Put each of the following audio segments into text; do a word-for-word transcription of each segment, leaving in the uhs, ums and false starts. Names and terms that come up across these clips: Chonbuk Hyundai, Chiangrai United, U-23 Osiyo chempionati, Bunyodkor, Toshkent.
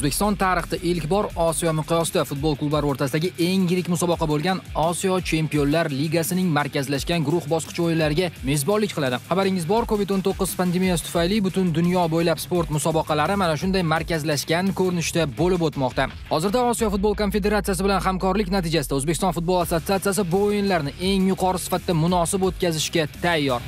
O'zbekiston tarixida ilk bor Osiyo miqyosida futbol klublari o'rtasidagi eng yirik musobaqa bo'lgan Osiyo Chempionlar Ligasining markazlashgan guruh bosqichi o'yinlariga mezbonlik qiladi. Xabaringiz bor, COVID o'n to'qqiz pandemiyasi tufayli butun dunyo bo'ylab sport musobaqalari mana shunday markazlashgan ko'rinishda bo'lib o'tmoqda. Hozirda Osiyo Futbol Konfederatsiyasi bilan hamkorlik natijasida O'zbekiston futbol assatsasi bu o'yinlarni eng yuqori sifatda munosib o'tkazishga tayyor.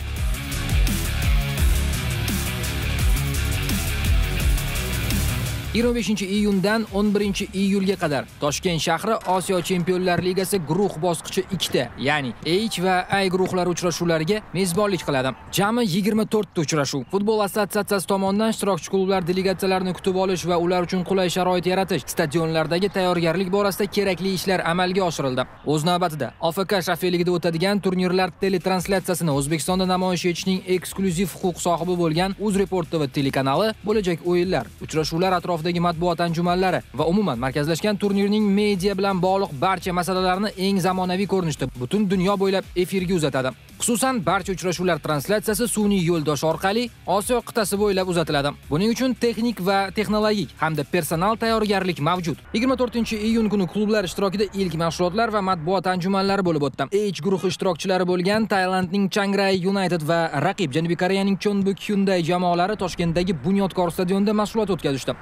yigirma beshinchi iyundan o'n birinchi iyulga qadar Toshkent shahri Osiyo Chempionlar Ligasi guruh bosqichi ikkita, ya'ni H va A guruhlari uchrashuvlariga mezbonlik qiladi. Jami yigirma to'rt ta uchrashuv. Futbol assotsiatsiyasi tomonidan ishtirokchi klublar delegatsiyalarini kutib olish va ular uchun qulay sharoit yaratish, stadionlardagi tayyorgarlik borasida kerakli ishlar amalga oshirildi. O'z navbatida, O F K shafeligida o'tadigan turnirlar teletranslyatsiyasini O'zbekistonda namoyish etishning eksklyuziv huquq sohibi bo'lgan Uzreport T V telekanali bo'lajak o'yinlar, uchrashuvlar atrofida matbuot anjumanlari va umuman markazlashgan turnirning media bilan bog'liq barcha masalalarni eng zamonaviy ko'rinishda butun dunyo bo'ylab efirga uzatadi. Xususan, barcha uchrashuvlar translyatsiyasi sun'iy yo'ldosh orqali Osiyo qit'asi bo'ylab uzatiladi. Buning uchun texnik va texnologik hamda personal tayyorgarlik mavjud. yigirma to'rtinchi iyun kuni klublar ishtirokida ilk mashg'ulotlar va matbuot anjumanlari bo'lib o'tdi. H guruhi ishtirokchilari bo'lgan Tailandning Chiangrai United va raqib Janubiy Koreyaning Chonbuk Hyundai jamoalari Toshkentdagi Bunyodkor stadionida mashg'ulot o'tkazishdi.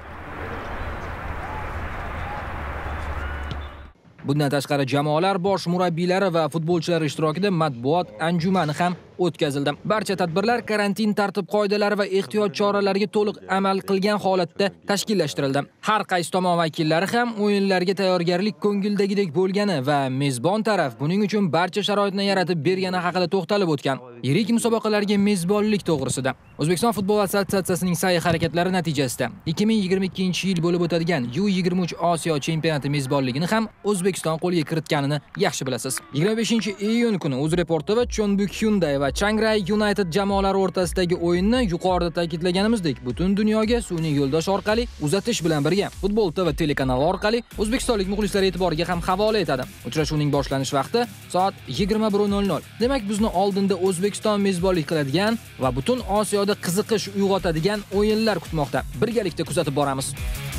Bundan tashqari jamoalar bosh murabbiylari va futbolchilar ishtirokida matbuot anjumani ham o'tkazildi. Barcha tadbirlar karantin tartib qoidalari va ehtiyot choralariga to'liq amal qilgan holatda tashkillashtirildi. Har qaysi tomon vakillari ham o'yinlarga tayyorgarlik ko'ngildagidek bo'lgani va mezbon taraf buning uchun barcha sharoitni yaratib bergani haqida to'xtalib o'tgan. Yirik musobaqalarga mezbonlik to'g'risida O'zbekiston futbol assotsiatsiyasining sa'y-harakatlari natijasida ikki ming yigirma ikkinchi yil bo'lib o'tadigan U yigirma uch Osiyo chempionati mezbonligini ham O'zbekiston qo'lga kiritganini yaxshi bilasiz. yigirma beshinchi iyun kuni UzReport T V Chonbuk Hyundai va Chiangrai United jamoalari o'rtasidagi o'yinni yuqorida ta'kidlaganimizdek, butun dunyoga sun'iy yo'ldosh orqali uzatish bilan birga Futbol T V telekanali orqali o'zbekistonlik muxlislar e'tiboriga ham havola etadi. Uchrashuvning boshlanish vaqti soat yigirma bir nol nol. Demak, bizni oldinda O'zbekiston mezbonlik qiladigan va butun Osiyoda qiziqish uyg'otadigan o'yinlar kutmoqda. Birgalikda kuzatib boramiz.